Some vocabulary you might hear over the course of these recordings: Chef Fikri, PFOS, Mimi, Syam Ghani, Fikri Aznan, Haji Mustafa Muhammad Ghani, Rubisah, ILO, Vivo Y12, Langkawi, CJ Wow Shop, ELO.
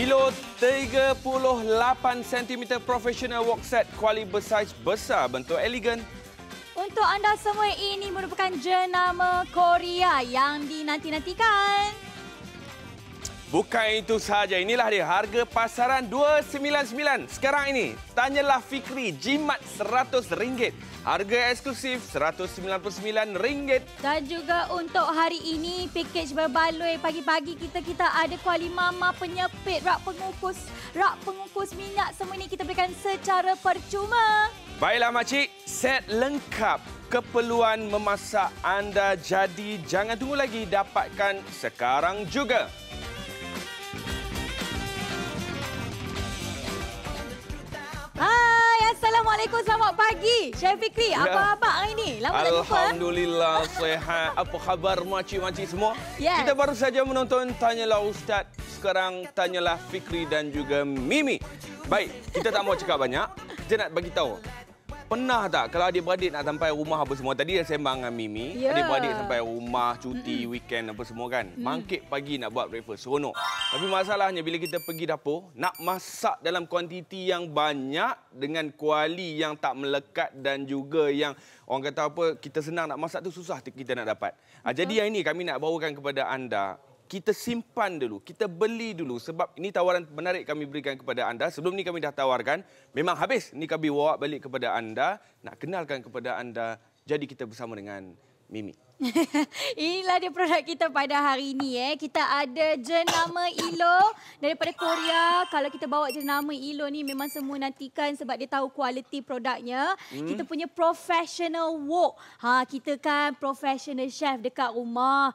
ELO 38 cm professional wok set kuali bersaiz besar bentuk elegan. Untuk anda semua, ini merupakan jenama Korea yang dinanti-nantikan. Bukan itu sahaja, inilah dia harga pasaran RM299. Sekarang ini, Tanyalah Fikri jimat RM100. Harga eksklusif RM199. Dan juga untuk hari ini, pakej berbaloi pagi-pagi kita ada kuali mama penyepit, rak pengukus minyak. Semua ini kita berikan secara percuma. Baiklah makcik, set lengkap keperluan memasak anda, jadi jangan tunggu lagi, dapatkan sekarang juga. Hai, Assalamualaikum, selamat pagi. Chef Fikri, ya. Abang-abang hari ini. Lama tak jumpa. Alhamdulillah, sihat. Apa khabar makcik-makcik semua? Yes. Kita baru saja menonton Tanyalah Ustaz, sekarang Tanyalah Fikri dan juga Mimi. Baik, kita tak mahu cakap banyak. Saya nak bagi tahu, pernah tak kalau adik-beradik nak sampai rumah apa semua? Tadi dah sembang dengan Mimi, adik-beradik sampai rumah, cuti, weekend apa semua kan? Mangkit pagi nak buat breakfast, seronok. Tapi masalahnya bila kita pergi dapur, nak masak dalam kuantiti yang banyak dengan kuali yang tak melekat dan juga yang orang kata apa, kita senang nak masak tu susah kita nak dapat. Jadi yang ini kami nak bawakan kepada anda. Kita simpan dulu, kita beli dulu sebab ini tawaran menarik kami berikan kepada anda. Sebelum ni kami dah tawarkan, memang habis. Ni kami bawa balik kepada anda, nak kenalkan kepada anda. Jadi kita bersama dengan Mimi. Inilah dia produk kita pada hari ini. Kita ada jenama ELO daripada Korea. Kalau kita bawa jenama ELO ni memang semua nantikan sebab dia tahu kualiti produknya. Kita punya professional wok. Kita kan professional chef dekat rumah.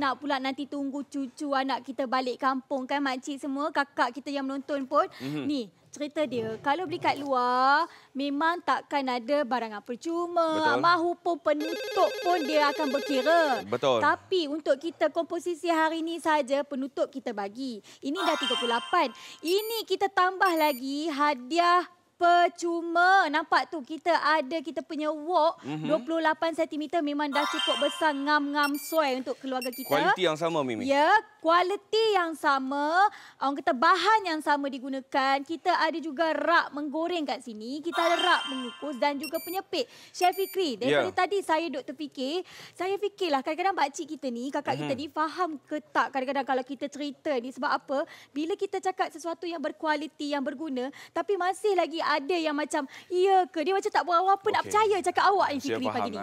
Nak pula nanti tunggu cucu anak kita balik kampung kan makcik semua. Kakak kita yang menonton pun. Ni. Cerita dia, kalau beli kat luar, memang takkan ada barang apa percuma. Mahu pun penutup pun dia akan berkira. Betul. Tapi untuk kita komposisi hari ini saja penutup kita bagi. Ini dah 38. Ini kita tambah lagi hadiah percuma. Nampak tu kita ada kita punya wok 28 cm memang dah cukup besar, ngam-ngam suai untuk keluarga kita. Kualiti yang sama Mimi. Ya, kualiti yang sama. Orang kata bahan yang sama digunakan. Kita ada juga rak menggoreng kat sini. Kita ada rak mengukus dan juga penyepit. Chef Fikri, daripada tadi saya duk terfikir. Saya fikirlah kadang-kadang pakcik kita ni, kakak kita ni faham ke tak kadang-kadang kalau kita cerita ni. Sebab apa? Bila kita cakap sesuatu yang berkualiti, yang berguna, tapi masih lagi ada yang macam, iya ke? Dia macam tak berapa nak percaya cakap awak ni Fikri pagi ni.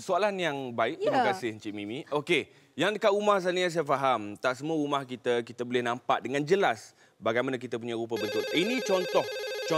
Soalan yang baik. Terima kasih Encik Mimi. Okey, yang dekat rumah sana saya faham. Tak semua rumah kita boleh nampak dengan jelas bagaimana kita punya rupa bentuk. Ini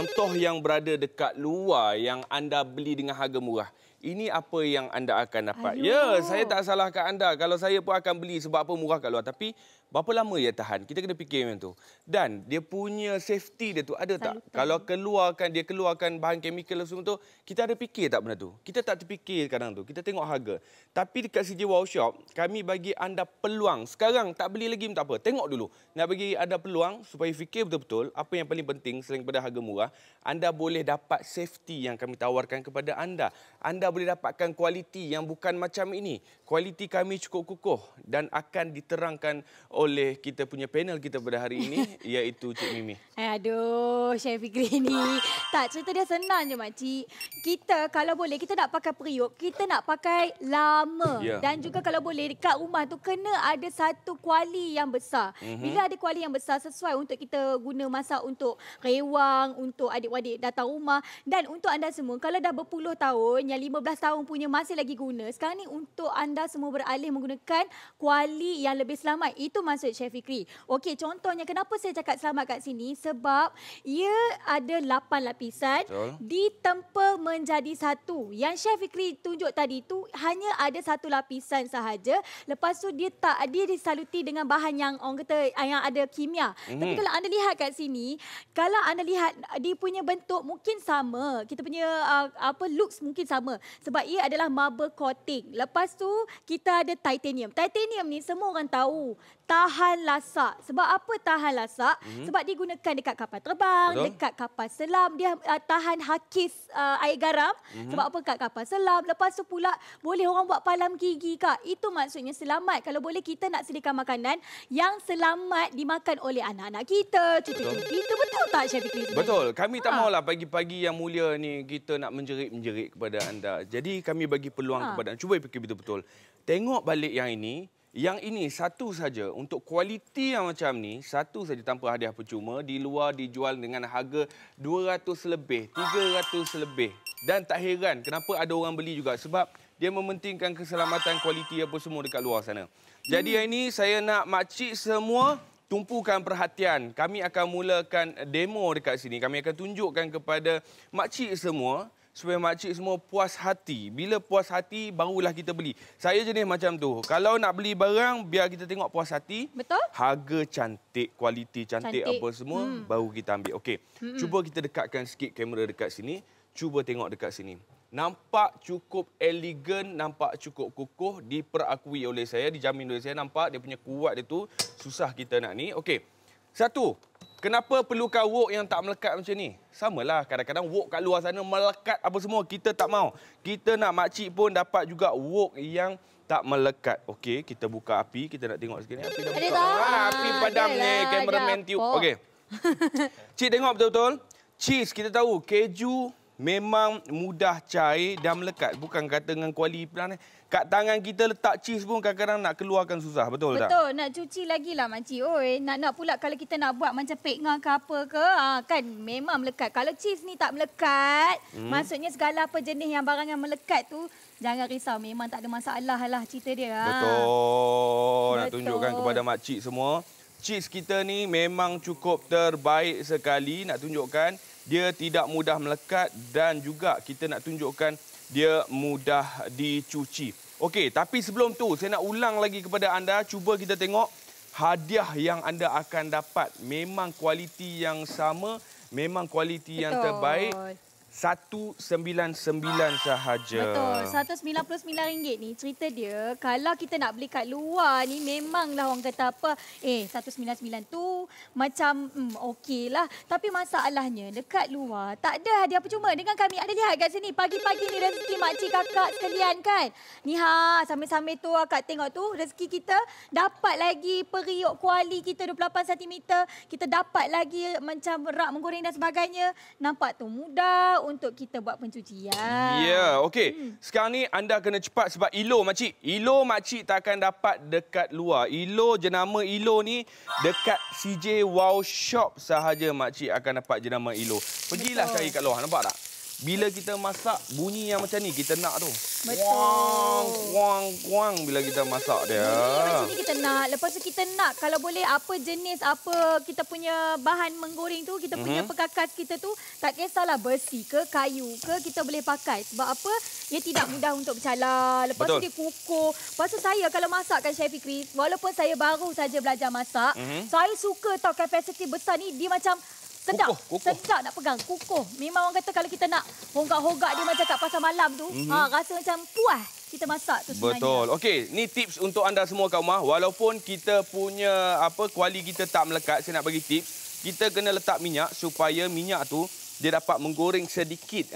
contoh yang berada dekat luar yang anda beli dengan harga murah. Ini apa yang anda akan dapat. Ayuh. Ya, saya tak salahkan anda. Kalau saya pun akan beli sebab apa murah kat luar. Tapi berapa lama dia tahan? Kita kena fikir macam tu. Dan dia punya safety dia tu ada tak? Salutan. Kalau dia keluarkan bahan kemikal semua tu, kita ada fikir tak benda tu? Kita tak terfikir kadang tu. Kita tengok harga. Tapi dekat CJ Wow Shop, kami bagi anda peluang. Sekarang tak beli lagi tak apa. Tengok dulu. Nak bagi anda peluang supaya fikir betul-betul apa yang paling penting selain daripada harga murah, anda boleh dapat safety yang kami tawarkan kepada anda. Anda boleh dapatkan kualiti yang bukan macam ini. Kualiti kami cukup kukuh dan akan diterangkan oleh kita punya panel kita pada hari ini iaitu Cik Mimi. Aduh, Chef Fikri ni. Tak, cerita dia senang je makcik. Kita kalau boleh kita nak pakai periuk, kita nak pakai lama. Dan juga kalau boleh dekat rumah tu kena ada satu kuali yang besar. Bila ada kuali yang besar sesuai untuk kita guna masak untuk rewang, untuk adik-adik datang rumah dan untuk anda semua kalau dah berpuluh tahun, yang 15 tahun punya masih lagi guna. Sekarang ni untuk anda semua beralih menggunakan kuali yang lebih selamat. Itu maksud Chef Fikri. Okey, contohnya kenapa saya cakap selamat kat sini? Sebab ia ada 8 lapisan ditempa menjadi satu. Yang Chef Fikri tunjuk tadi tu hanya ada satu lapisan sahaja. Lepas tu dia disaluti dengan bahan yang orang kata yang ada kimia. Tapi kalau anda lihat kat sini, kalau anda lihat dia punya bentuk mungkin sama. Kita punya looks mungkin sama. Sebab ia adalah marble coating. Lepas tu kita ada titanium. Titanium ni semua orang tahu. tahan lasak. Sebab apa tahan lasak? Sebab digunakan dekat kapal terbang, dekat kapal selam. Dia tahan hakis air garam. Sebab apa kat kapal selam. Lepas tu pula boleh orang buat palam gigi, Kak. Itu maksudnya selamat. Kalau boleh kita nak sediakan makanan yang selamat dimakan oleh anak-anak kita, cucu-cucu kita. Betul tak, Chef Fikri? Betul. Kami tak maulah pagi-pagi yang mulia ni kita nak menjerit-menjerit kepada anda. Jadi kami bagi peluang kepada anda. Cuba fikir betul-betul. Tengok balik yang ini. Yang ini satu saja untuk kualiti yang macam ni, satu saja tanpa hadiah percuma, di luar dijual dengan harga 200 lebih, 300 lebih. Dan tak heran kenapa ada orang beli juga sebab dia mementingkan keselamatan, kualiti apa semua dekat luar sana. Jadi yang ini saya nak makcik semua tumpukan perhatian. Kami akan mulakan demo dekat sini. Kami akan tunjukkan kepada makcik semua supaya makcik semua puas hati. Bila puas hati, barulah kita beli. Saya jenis macam tu. Kalau nak beli barang, biar kita tengok puas hati. Betul. Harga cantik, kualiti cantik, apa semua, baru kita ambil. Okey, cuba kita dekatkan sikit kamera dekat sini. Cuba tengok dekat sini. Nampak cukup elegan, nampak cukup kukuh. Diperakui oleh saya, dijamin oleh saya. Nampak dia punya kuat dia tu. Susah kita nak ni. Okey, satu. Kenapa perlukan wok yang tak melekat macam ni? Samalah, kadang-kadang wok kat luar sana melekat apa semua. Kita tak mau. Kita nak makcik pun dapat juga wok yang tak melekat. Okey, kita buka api. Kita nak tengok sikit ni. Api dah buka. Api padam ni. Kameraman tiup. Okey. Cik tengok betul-betul. Cheese, kita tahu keju memang mudah cair dan melekat. Bukan kata dengan kuali pelan ni. Kat tangan kita letak cheese pun kadang-kadang nak keluarkan susah. Betul, tak? Betul. Nak cuci lagi lah, makcik. Oi, nak pula kalau kita nak buat macam pekngah ke apa ke, kan memang melekat. Kalau cheese ni tak melekat, maksudnya segala apa jenis yang barang yang melekat tu, jangan risau. Memang tak ada masalah lah cerita dia. Betul. Nak tunjukkan kepada makcik semua. Cheese kita ni memang cukup terbaik sekali. Nak tunjukkan dia tidak mudah melekat dan juga kita nak tunjukkan dia mudah dicuci. Okey, tapi sebelum tu saya nak ulang lagi kepada anda. Cuba kita tengok hadiah yang anda akan dapat. Memang kualiti yang sama, memang kualiti yang terbaik. RM199 sahaja. Betul, RM199 ni cerita dia. Kalau kita nak beli kat luar ni memanglah orang kata apa, RM199 tu macam okeylah. Tapi masalahnya dekat luar tak ada hadiah percuma. Dengan kami ada lihat kat sini pagi-pagi ni rezeki makcik kakak sekalian kan. Ni ha, sambil-sambil tu akak tengok tu rezeki kita dapat lagi periuk kuali kita 28 cm. Kita dapat lagi macam rak menggoreng dan sebagainya. Nampak tu mudah untuk kita buat pencucian. Okey. Sekarang ni anda kena cepat sebab ELO makcik. ELO makcik tak akan dapat dekat luar. ELO, jenama ELO ni dekat CJ Wow Shop sahaja makcik akan dapat jenama ELO. Pergilah cari kat luar, nampak tak? Bila kita masak, bunyi yang macam ni kita nak tu. Betul. Wang, wang, wang bila kita masak dia. Macam ni kita nak. Lepas tu kita nak kalau boleh apa jenis, apa kita punya bahan menggoreng tu, kita punya perkakas kita tu, tak kisahlah besi ke, kayu ke, kita boleh pakai. Sebab apa? Dia tidak mudah untuk bercalar. Lepas tu dia kukuh. Lepas tu saya kalau masakkan Chef Fikri, walaupun saya baru saja belajar masak, saya suka tau kapasiti besar ni dia macam sedap, sedap nak pegang, kukuh. Memang orang kata kalau kita nak honggak-honggak dia macam kat pasar malam tu, rasa macam puas kita masak tu sebenarnya. Betul. Okey, ni tips untuk anda semua kat rumah. Walaupun kita punya apa kuali kita tak melekat, saya nak bagi tips. Kita kena letak minyak supaya minyak tu dia dapat menggoreng sedikit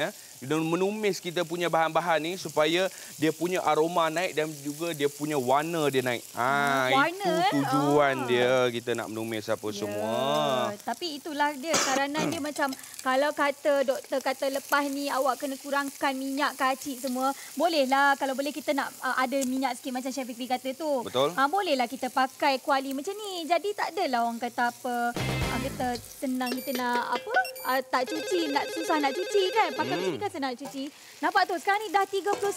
dan menumis kita punya bahan-bahan ni supaya dia punya aroma naik dan juga dia punya warna dia naik. Warna, itu tujuan dia kita nak menumis apa semua. Tapi itulah dia kerana dia macam kalau kata doktor kata lepas ni awak kena kurangkan minyak kacik semua. Bolehlah kalau boleh kita nak ada minyak sikit macam Chef Fikri kata tu. Betul. Bolehlah kita pakai kuali macam ni. Jadi tak adalah orang kata apa. Kita senang kita nak apa tak cuci, nak susah nak cuci kan. Pakai macam ni kan senang nak cuci. Nampak tu sekarang ni dah 31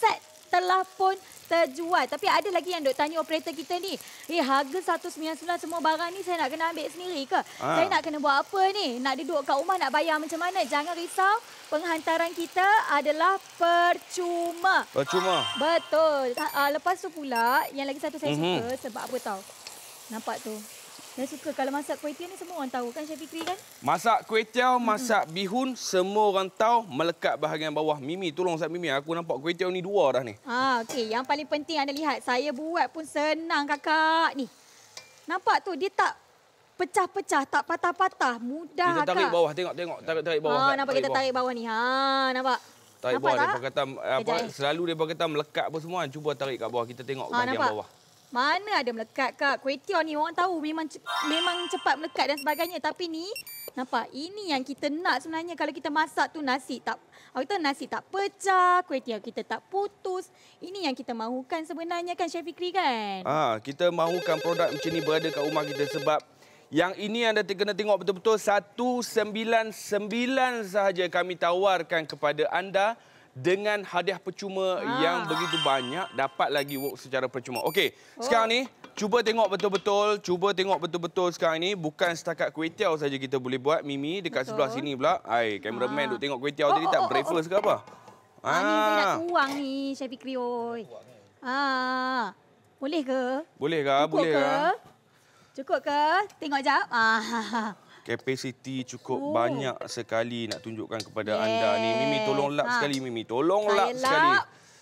set telah pun terjual. Tapi ada lagi yang dok tanya operator kita ni. Harga RM199 semua barang ni saya nak kena ambil sendiri ke? Saya nak kena buat apa ni? Nak duduk kat rumah nak bayar macam mana? Jangan risau. Penghantaran kita adalah percuma. Percuma. Betul. Lepas tu pula yang lagi satu saya suka sebab apa tahu? Nampak tu. Saya suka kalau masak kuih tiaw ni semua orang tahu kan Chef Fikri kan? Masak kuih tiaw, masak bihun, semua orang tahu melekat bahagian bawah. Mimi, tolong saya Mimi. Aku nampak kuih tiaw ni dua dah ni. Okey. Yang paling penting anda lihat. Saya buat pun senang kakak. Ni. Nampak tu, dia tak pecah-pecah, tak patah-patah. Mudah, Kak. Kita tarik bawah, tengok. Tarik bawah. Ha, nampak tarik kita tarik bawah ni. Ha, nampak? Tarik nampak bawah, dia kata, selalu dia kata melekat apa semua. Cuba tarik kat bawah, kita tengok bahagian bawah. Mana ada melekat, Kak? Kuetiau ni orang tahu memang cepat melekat dan sebagainya. Tapi ni, nampak? Ini yang kita nak sebenarnya. Kalau kita masak tu nasi tak pecah, kuetiau kita tak putus. Ini yang kita mahukan sebenarnya kan, Chef Fikri kan? Ah, kita mahukan produk macam ni berada kat rumah kita sebab yang ini anda kena tengok betul-betul 199 sahaja kami tawarkan kepada anda. Dengan hadiah percuma yang begitu banyak, dapat lagi work secara percuma. Okey, sekarang ni, cuba tengok betul-betul sekarang ni. Bukan setakat kuetiau saja kita boleh buat, Mimi. Dekat sebelah sini pula, cameraman duk tengok kuetiau tadi tak breakfast ke apa? Ni saya nak tuang ni, Chef Fikri. Boleh ke? Boleh ke? Cukup ke? Tengok jap. Kapasiti cukup banyak sekali nak tunjukkan kepada anda ni. Mimi, tolong lap sekali, Mimi. Tolong lap sekali.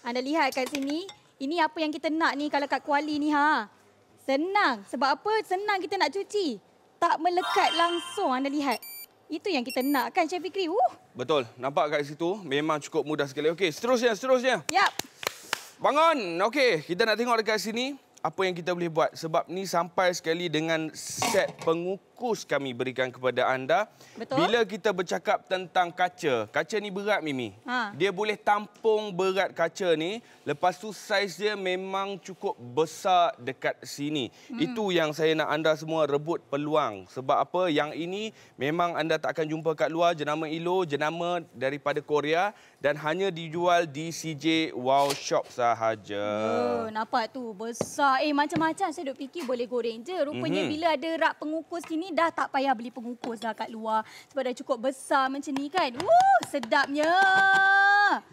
Anda lihat kat sini, ini apa yang kita nak ni kalau kat kuali ni. Senang. Sebab apa? Senang kita nak cuci. Tak melekat langsung, anda lihat. Itu yang kita nak kan, Chef Fikri? Betul. Nampak kat situ, memang cukup mudah sekali. Okey, seterusnya. Yap. Bangun. Okey, kita nak tengok dekat sini. Apa yang kita boleh buat sebab ni sampai sekali dengan set pengukus kami berikan kepada anda. Betul. Bila kita bercakap tentang kaca ni berat, Mimi. Dia boleh tampung berat kaca ni, lepas tu saiz dia memang cukup besar dekat sini. Itu yang saya nak anda semua rebut peluang sebab apa yang ini memang anda tak akan jumpa kat luar, jenama ILO, jenama daripada Korea dan hanya dijual di CJ Wow Shop sahaja. Nampak tu besar. Macam-macam saya duk fikir boleh goreng je. Rupanya bila ada rak pengukus ni dah tak payah beli pengukus dah kat luar. Sebab dah cukup besar macam ni kan. Sedapnya.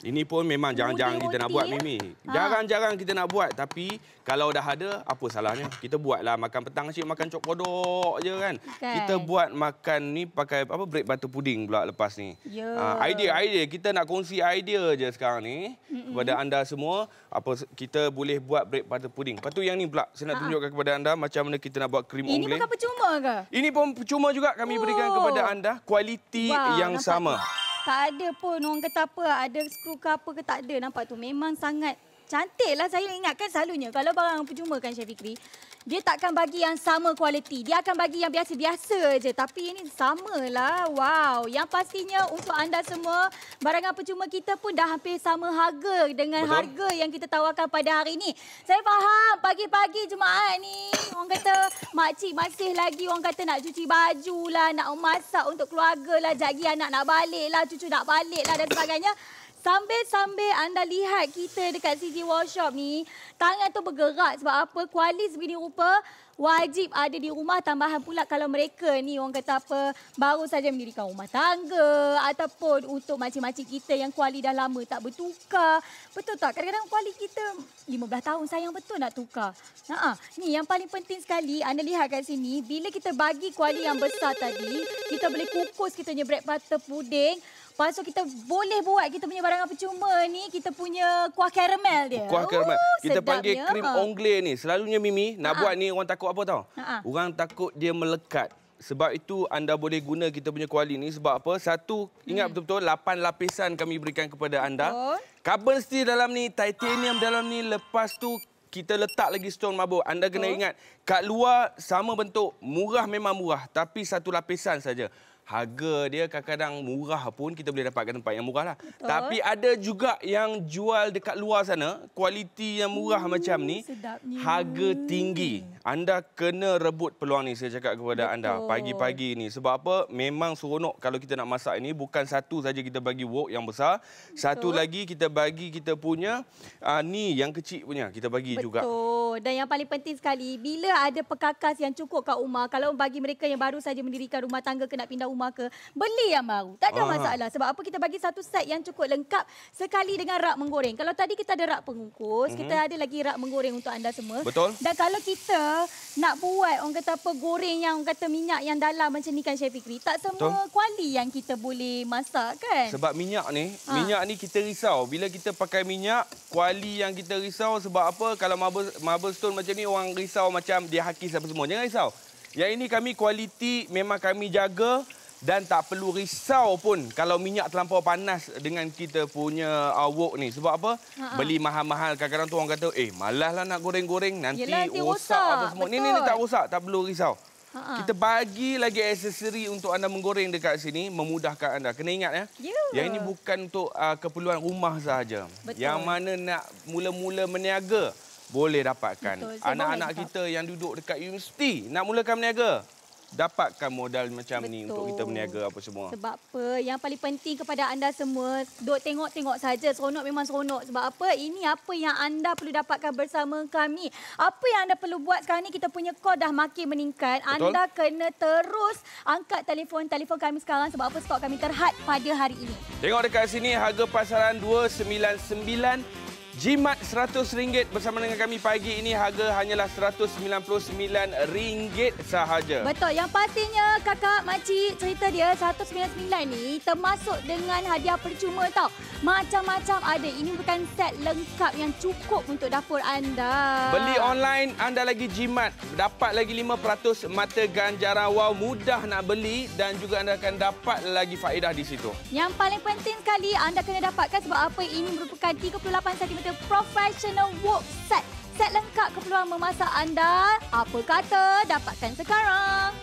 Ini pun memang jarang-jarang kita nak buat, Mimi. Jarang-jarang kita nak buat. Tapi kalau dah ada, apa salahnya? Kita buatlah makan petang asyik makan cok kodok je kan. Kita buat makan ni pakai apa bread butter puding pula lepas ni. Idea. Kita nak kongsi idea je sekarang ni. Kepada anda semua. Apa kita boleh buat bread butter puding. Lepas tu yang ni pula saya nak tunjukkan kepada anda macam mana kita nak buat krim omelette. Ini bukan percuma ke? Ini pun percuma juga kami berikan kepada anda kualiti yang sama. Tak ada pun orang kata apa, ada skru ke apa ke tak ada. Nampak tu memang sangat cantiklah. Saya ingatkan selalunya kalau barang percuma kan Chef Fikri, dia takkan bagi yang sama kualiti. Dia akan bagi yang biasa-biasa je. Tapi ini samalah. Wow. Yang pastinya untuk anda semua, barangan percuma kita pun dah hampir sama harga dengan harga yang kita tawarkan pada hari ini. Saya faham pagi-pagi Jumaat ni, orang kata makcik masih lagi orang kata nak cuci baju lah, nak masak untuk keluarga lah, jagi anak nak balik lah, cucu nak balik lah dan sebagainya. Sambil-sambil anda lihat kita dekat CJ Wow Shop ni, tangan tu bergerak sebab apa? Kualis begini rupa wajib ada di rumah, tambahan pula kalau mereka ni orang kata apa baru saja mendirikan rumah tangga ataupun untuk makcik-makcik kita yang kuali dah lama tak bertukar. Betul tak? Kadang-kadang kuali kita 15 tahun sayang betul nak tukar. Ni yang paling penting sekali anda lihat kat sini, bila kita bagi kuali yang besar tadi, kita boleh kukus kita punya bread butter puding. Lepas tu kita boleh buat kita punya barangan percuma ni, kita punya kuah karamel dia. Kuah karamel. Kita panggil krim onglé ni. Selalunya Mimi nak buat ni orang takut apa tau? Orang takut dia melekat. Sebab itu anda boleh guna kita punya kuali ni sebab apa? Satu, ingat betul-betul 8 lapisan kami berikan kepada anda. Carbon steel dalam ni, titanium dalam ni, lepas tu kita letak lagi stone marble. Anda kena ingat, kat luar sama bentuk, murah memang murah. Tapi satu lapisan saja. Harga dia kadang-kadang murah pun kita boleh dapatkan tempat yang murah lah. Tapi ada juga yang jual dekat luar sana, kualiti yang murah macam ni, sedapnya. Harga tinggi. Anda kena rebut peluang ni, saya cakap kepada anda pagi-pagi ni. Sebab apa? Memang seronok kalau kita nak masak ini. Bukan satu saja kita bagi wok yang besar. Satu lagi kita bagi kita punya, ni yang kecil punya kita bagi juga. Dan yang paling penting sekali, bila ada pekakas yang cukup kat rumah, kalau bagi mereka yang baru saja mendirikan rumah tangga, kena pindah maka beli yang baru. Tak ada masalah. Sebab apa kita bagi satu set yang cukup lengkap sekali dengan rak menggoreng. Kalau tadi kita ada rak pengukus, kita ada lagi rak menggoreng untuk anda semua. Betul. Dan kalau kita nak buat orang kata apa goreng yang orang kata minyak yang dalam macam ni kan Chef Fikri. Tak semua kuali yang kita boleh masak kan. Sebab minyak ni, minyak ni kita risau. Bila kita pakai minyak, kuali yang kita risau sebab apa kalau marble stone macam ni orang risau macam dia hakis apa semua. Jangan risau. Yang ini kami kualiti memang kami jaga dan tak perlu risau pun kalau minyak terlampau panas dengan kita punya wok ni. Sebab apa? Beli mahal-mahal kadang-kadang tu orang kata, malaslah nak goreng-goreng nanti rosak apa semua. Ni tak rosak, tak perlu risau. Kita bagi lagi aksesori untuk anda menggoreng dekat sini, memudahkan anda. Kena ingat ya. Yang ini bukan untuk keperluan rumah sahaja. Betul. Yang mana nak mula-mula meniaga boleh dapatkan. Anak-anak kita yang duduk dekat universiti nak mulakan berniaga, dapatkan modal macam ni untuk kita berniaga apa semua. Sebab apa? Yang paling penting kepada anda semua, duduk tengok-tengok saja. Seronok memang seronok. Sebab apa? Ini apa yang anda perlu dapatkan bersama kami. Apa yang anda perlu buat sekarang ni, kita punya call dah makin meningkat. Anda kena terus angkat telefon kami sekarang sebab apa? Stok kami terhad pada hari ini. Tengok dekat sini harga pasaran RM299. Jimat RM100 bersama dengan kami pagi ini harga hanyalah RM199 sahaja. Betul. Yang pastinya kakak, makcik cerita dia RM199 ni termasuk dengan hadiah percuma tau. Macam-macam ada. Ini bukan set lengkap yang cukup untuk dapur anda. Beli online anda lagi jimat. Dapat lagi 5% mata ganjaran wow. Mudah nak beli dan juga anda akan dapat lagi faedah di situ. Yang paling penting sekali anda kena dapatkan sebab apa ini merupakan 38 cm professional wok set. Set lengkap keperluan memasak anda. Apa kata dapatkan sekarang.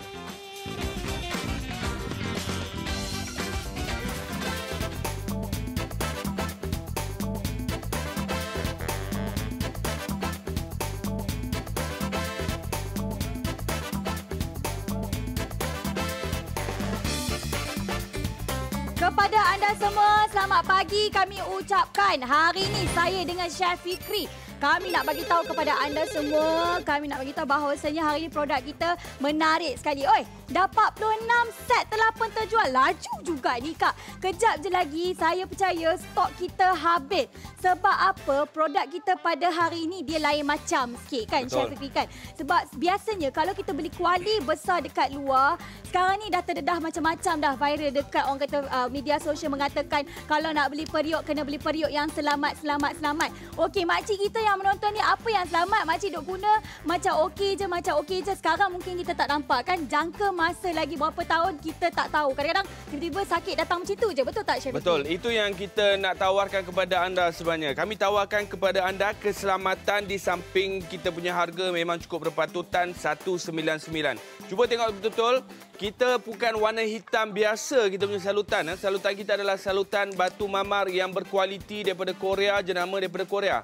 Kepada anda semua, selamat pagi kami ucapkan. Hari ini saya dengan Chef Fikri. Kami nak bagi tahu kepada anda semua, kami nak bagi tahu bahawasanya hari ini produk kita menarik sekali. Oi, dah 46 set telah pun terjual. Laju juga ni Kak. Kejap je lagi saya percaya stok kita habis. Sebab apa? Produk kita pada hari ini dia lain macam sikit kan Chef Fikri kan. Sebab biasanya kalau kita beli kuali besar dekat luar, sekarang ni dah terdedah macam-macam dah viral dekat orang kata media sosial mengatakan kalau nak beli periuk kena beli periuk yang selamat. Okey, makcik kita yang menonton ni apa yang selamat makcik duk guna macam okey je. Sekarang mungkin kita tak nampak kan jangka masa lagi berapa tahun kita tak tahu. Kadang-kadang tiba-tiba sakit datang macam tu je. Betul tak Chef? Betul. Itu yang kita nak tawarkan kepada anda sebenarnya. Kami tawarkan kepada anda keselamatan di samping kita punya harga memang cukup berpatutan RM199. Cuba tengok betul-betul. Kita bukan warna hitam biasa kita punya salutan. Salutan kita adalah salutan batu mamar yang berkualiti daripada Korea, jenama daripada Korea.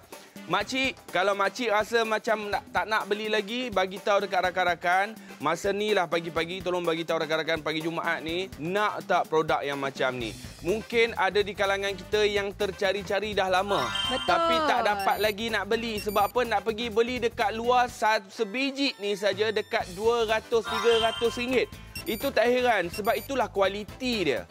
Makcik, kalau makcik rasa macam tak nak beli lagi, bagi tahu dekat rakan-rakan. Masa ni lah pagi-pagi, tolong bagi tahu rakan-rakan pagi Jumaat ni, nak tak produk yang macam ni. Mungkin ada di kalangan kita yang tercari-cari dah lama. Betul. Tapi tak dapat lagi nak beli. Sebab apa? Nak pergi beli dekat luar sebiji ni saja dekat RM200-300. Itu tak heran sebab itulah kualiti dia.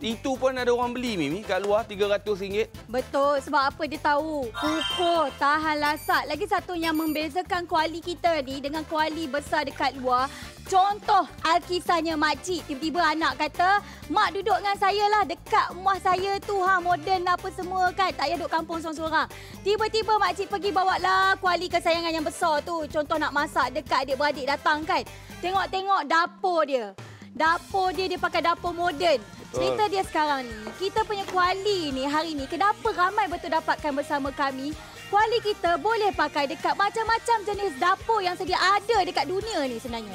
Itu pun ada orang beli Mimi kat luar RM300. Betul, sebab apa dia tahu kukuh, tahan lasak. Lagi satu yang membezakan kuali kita ni dengan kuali besar dekat luar. Contoh alkisahnya makcik. Tiba-tiba anak kata, mak duduk dengan saya lah dekat rumah saya tu. Moden apa semua kan. Tak payah duduk kampung sorang-sorang. Tiba-tiba makcik pergi bawa lah kuali kesayangan yang besar tu. Contoh nak masak dekat adik-beradik datang kan. Tengok-tengok dapur dia. Dia pakai dapur moden. Cerita dia sekarang ni. Kita punya kuali ni hari ni. Kenapa ramai betul dapatkan bersama kami. Kuali kita boleh pakai dekat macam-macam jenis dapur yang sedia ada dekat dunia ni sebenarnya.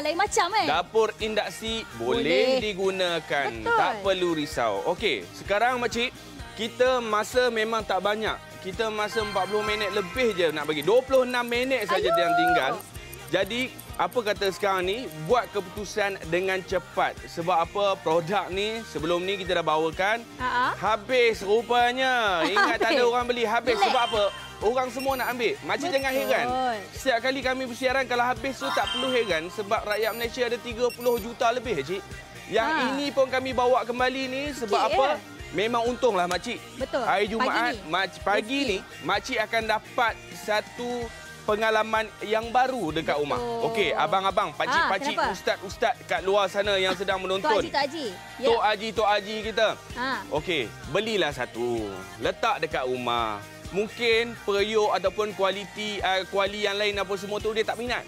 Lain macam kan? Dapur induksi boleh digunakan. Betul. Tak perlu risau. Okey, sekarang makcik, kita masa memang tak banyak. Kita masa 40 minit lebih je nak bagi. 26 minit saja yang tinggal. Jadi, apa kata sekarang ni, buat keputusan dengan cepat. Sebab apa produk ni sebelum ni kita dah bawakan, habis rupanya. Ingat tak ada orang beli, habis. Sebab apa? Orang semua nak ambil. Makcik jangan heran. Setiap kali kami bersiaran, kalau habis tu tak perlu heran. Sebab rakyat Malaysia ada 30 juta lebih, cik. Yang ini pun kami bawa kembali ni sebab apa? Memang untunglah makcik. Betul. Hari Jumaat pagi ni makcik akan dapat satu pengalaman yang baru dekat rumah. Okey, abang-abang, pakcik-pakcik, ustaz-ustaz kat luar sana yang sedang menonton. Tok Haji kita. Okey, belilah satu. Letak dekat rumah. Mungkin periuk ataupun kualiti kuali yang lain apa semua tu dia tak minat.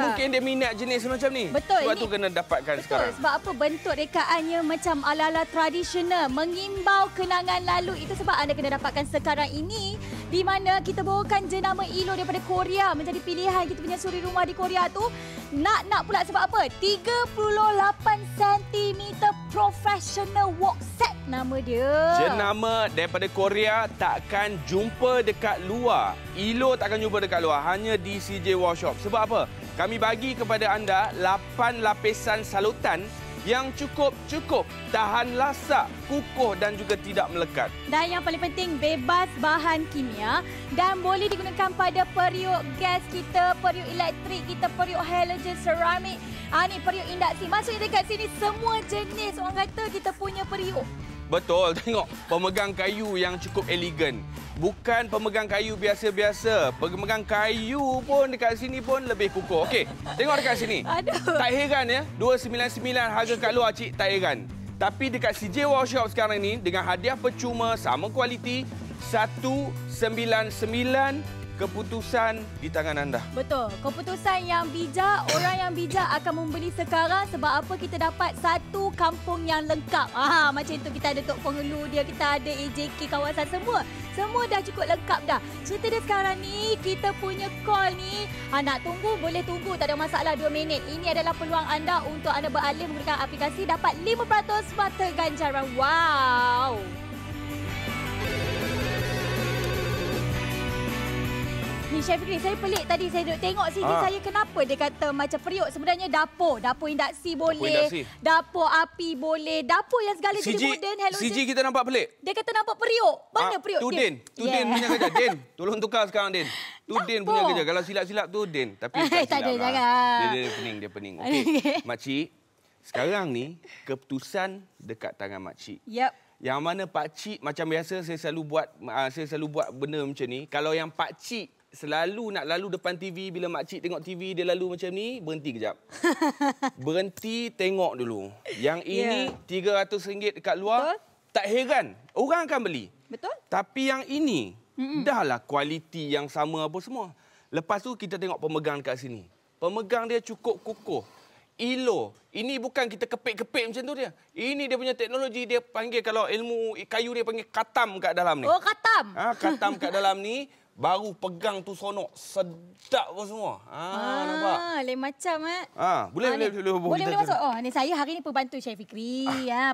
Mungkin dia minat jenis macam ni. Betul. Sebab tu kena dapatkan sekarang. Sebab apa bentuk rekaannya macam ala-ala tradisional. Mengimbau kenangan lalu. Itu sebab anda kena dapatkan sekarang ini. Di mana kita bawakan jenama ILO daripada Korea. Menjadi pilihan kita punya suri rumah di Korea tu. Nak pula sebab apa? 38 cm professional walk set nama dia. Jenama daripada Korea takkan jumpa dekat luar. ILO takkan jumpa dekat luar. Hanya di CJ Wow Shop. Sebab apa? Kami bagi kepada anda 8 lapisan salutan yang cukup-cukup tahan lasak, kukuh dan juga tidak melekat. Dan yang paling penting, bebas bahan kimia dan boleh digunakan pada periuk gas kita, periuk elektrik kita, periuk halogen, ceramik. Ini periuk induksi. Maksudnya dekat sini semua jenis orang kata kita punya periuk. Betul. Tengok pemegang kayu yang cukup elegan. Bukan pemegang kayu biasa-biasa. Pemegang kayu pun dekat sini pun lebih kukuh. Okey, tengok dekat sini. Aduh. Tak heran ya, 299 harga kat luar cik, tak heran. Tapi dekat CJ Wow Shop sekarang ni dengan hadiah percuma sama kualiti 199, keputusan di tangan anda. Betul. Keputusan yang bijak, orang yang bijak akan membeli sekarang sebab apa kita dapat satu kampung yang lengkap. Aha, macam itu kita ada Tok Penghulu dia, kita ada AJK kawasan semua. Semua dah cukup lengkap dah. Cerita dia sekarang ni, kita punya call ni, nak tunggu boleh tunggu, tak ada masalah 2 minit. Ini adalah peluang anda untuk anda beralih menggunakan aplikasi dapat 5% mata ganjaran. Wow. Chef Fikri, saya pelik tadi saya duduk tengok sini saya kenapa dia kata macam periuk. Sebenarnya dapur. Dapur induksi boleh. Dapur api boleh. Dapur yang segala jenis moden. CJ kita nampak pelik. Dia kata nampak periuk. Mana periuk? Din punya kerja. Din, tolong tukar sekarang Din. Din punya kerja. Kalau silap-silap tu Din. Tapi tak ada jangan. Dia pening, dia pening. Okey. Makcik, sekarang ni keputusan dekat tangan makcik. Yang mana pakcik macam biasa saya selalu buat benda macam ni. Kalau yang pakcik selalu nak lalu depan TV, bila makcik tengok TV dia lalu macam ni, berhenti kejap. Berhenti tengok dulu. Yang ini RM300 dekat luar, tak heran orang akan beli. Betul. Tapi yang ini dahlah kualiti yang sama apa semua. Lepas tu kita tengok pemegang kat sini. Pemegang dia cukup kukuh. ELO. Ini bukan kita kepek-kepek macam tu dia. Ini dia punya teknologi, dia panggil kalau ilmu kayu dia panggil katam kat dalam ni. Oh, katam. Katam kat dalam ni. Baru pegang tu sonok. Sedap pun semua. Nampak? Lain macam. Boleh masuk. Oh, ni saya hari ni pembantu Chef Fikri.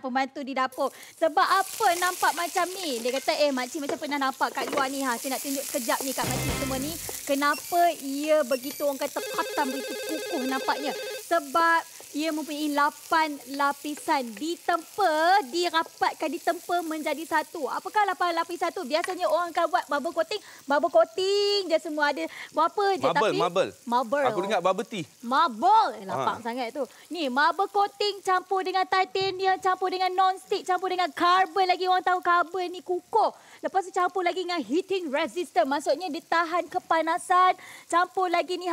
Pembantu di dapur. Sebab apa nampak macam ni? Dia kata, makcik macam pernah nampak kat luar ni. Saya nak tunjuk sekejap ni kat makcik semua ni. Kenapa ia begitu orang kata patam, begitu kukuh nampaknya. Sebab ia mempunyai 8 lapisan. Ditempa, dirapatkan, ditempa menjadi satu. Apakah 8 lapisan tu? Biasanya orang akan buat bubble coating. Bubble coating dia semua ada berapa je tapi... Marble. Aku dengar bubble tea. Marble. Lapang sangat tu. Ni, marble coating campur dengan titanium, campur dengan non-stick, campur dengan carbon lagi. Orang tahu carbon ni kukuh. Lepas tu campur lagi dengan heating resistant. Maksudnya dia tahan kepanasan. Campur lagi ni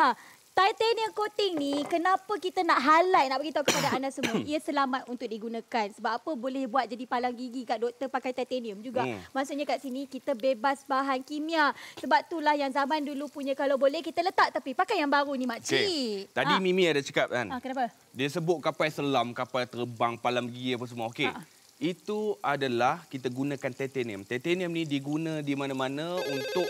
titanium coating ni, kenapa kita nak highlight, nak beritahu kepada anda semua. Ia selamat untuk digunakan. Sebab apa boleh buat jadi palang gigi kat doktor pakai titanium juga. Maksudnya kat sini kita bebas bahan kimia. Sebab itulah yang zaman dulu punya kalau boleh kita letak tepi. Pakai yang baru ni makcik. Okay. Tadi Mimi ada cakap kan. Kenapa? Dia sebut kapal selam, kapal terbang, palang gigi apa semua. Okey. Itu adalah kita gunakan titanium. Titanium ni diguna di mana-mana untuk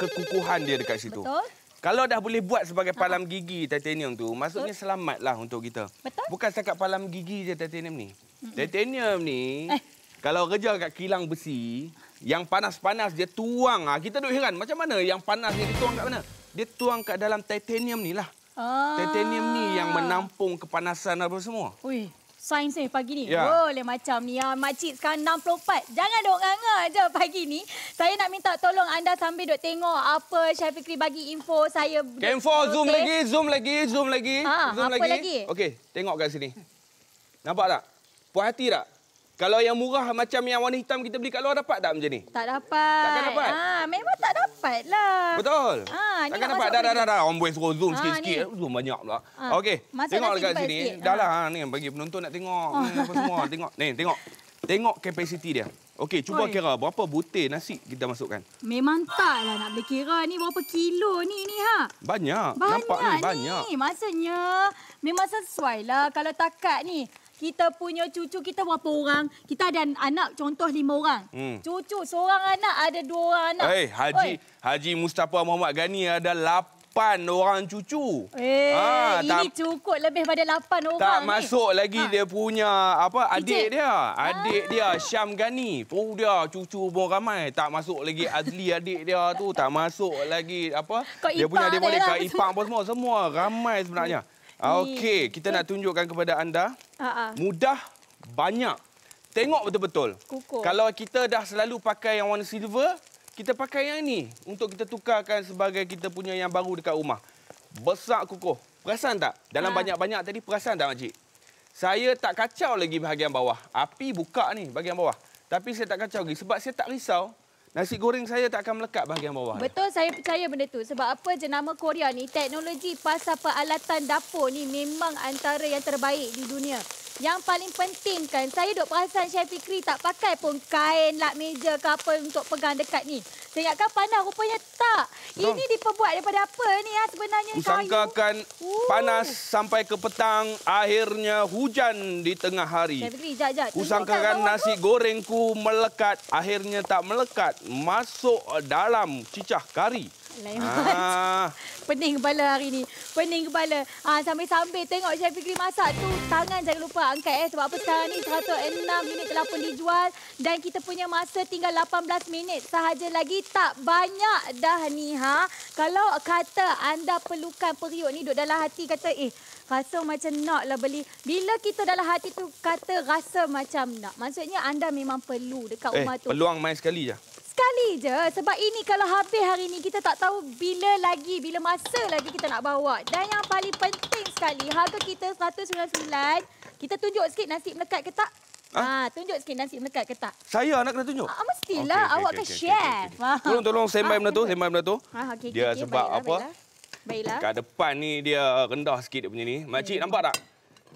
kekukuhan dia dekat situ. Betul. Kalau dah boleh buat sebagai palam gigi titanium tu, maksudnya selamatlah untuk kita. Betul. Bukan setakat palam gigi je titanium ni. Titanium ni, kalau kerja kat kilang besi, yang panas-panas dia tuang. Kita duk heran, macam mana yang panas dia tuang kat mana? Dia tuang kat dalam titanium ni lah. Titanium ni yang menampung kepanasan apa semua. Ui. Sains ni pagi ni. Boleh macam ni. Makcik sekarang 64. Jangan duk nganga je pagi ni. Saya nak minta tolong anda sambil duk tengok apa Chef Fikri bagi info saya. Info, zoom lagi. Zoom lagi. Okey, tengok kat sini. Nampak tak? Puas hati tak? Kalau yang murah macam yang warna hitam kita beli kat luar dapat tak macam ni? Tak dapat. Takkan dapat? Ha, memang tak dapat lah. Betul? Ha, takkan dapat? Dah. Orang boleh suruh zoom sikit-sikit. Zoom banyak pula. Ha. Okey, tengok dekat sini. Sikit. Dah lah. Ha, ni bagi penonton nak tengok. Oh. Apa semua. Tengok. Ni, tengok. Tengok kapasiti dia. Okey, cuba kira berapa butir nasi kita masukkan. Memang taklah nak boleh kira ni berapa kilo ni ha. Banyak. Nampak ni banyak. Maksudnya memang sesuai lah kalau takat ni. Kita punya cucu kita berapa orang? Kita ada anak contoh 5 orang. Cucu seorang anak ada 2 orang anak. Eh, Haji Mustafa Muhammad Ghani ada 8 orang cucu. Eh, ini cukup lebih pada 8 orang. Tak masuk lagi dia punya apa adik dia. Adik dia Syam Ghani. Oh dia cucu pun ramai. Tak masuk lagi Azli adik dia tu. Tak masuk lagi apa Kak dia Ipang punya dia boleh Kak Ipang pun semua ramai sebenarnya. Okey, kita nak tunjukkan kepada anda. Mudah, banyak. Tengok betul-betul. Kalau kita dah selalu pakai yang warna silver, kita pakai yang ini untuk kita tukarkan sebagai kita punya yang baru dekat rumah. Besar kukuh. Perasan tak? Dalam banyak-banyak tadi perasan tak makcik? Saya tak kacau lagi bahagian bawah. Api buka ni bahagian bawah. Tapi saya tak kacau lagi sebab saya tak risau. Nasi goreng saya tak akan melekat bahagian bawah. Betul, saya percaya benda tu. Sebab apa je nama Korea ni, teknologi pasal peralatan dapur ni memang antara yang terbaik di dunia. Yang paling penting kan, saya duk perasan Chef Fikri tak pakai pun kain lap meja ke apa untuk pegang dekat ni. Saya ingatkan panah, rupanya tak. Betul. Ini diperbuat daripada apa ni sebenarnya? Usangkakan panas sampai ke petang, akhirnya hujan di tengah hari. Chef Fikri, jat. Usangkakan nasi gorengku melekat, akhirnya tak melekat. Masuk dalam cicah kari. Lain macam. Pening kepala hari ni. Pening kepala. Sambil-sambil tengok Chef Fikri masak tu, tangan jangan lupa angkat sebab apa sekarang ni 106 minit telah pun dijual dan kita punya masa tinggal 18 minit sahaja lagi, tak banyak dah ni ha. Kalau kata anda perlukan periuk ni duduk dalam hati kata rasa macam naklah beli. Bila kita dalam hati tu kata rasa macam nak. Maksudnya anda memang perlu dekat rumah tu. Peluang main sekali je. Sekali je sebab ini kalau habis hari ni kita tak tahu bila masa lagi kita nak bawa. Dan yang paling penting sekali harga kita RM199. Kita tunjuk sikit nasi melekat ke tak? Tunjuk sikit nasi melekat ke tak? Saya nak kena tunjuk. Mestilah awak kan chef. Tolong sembai benda tu, dia sebab apa? Baiklah. Kat depan ni dia rendah sikit dia punya ni. Makcik nampak tak?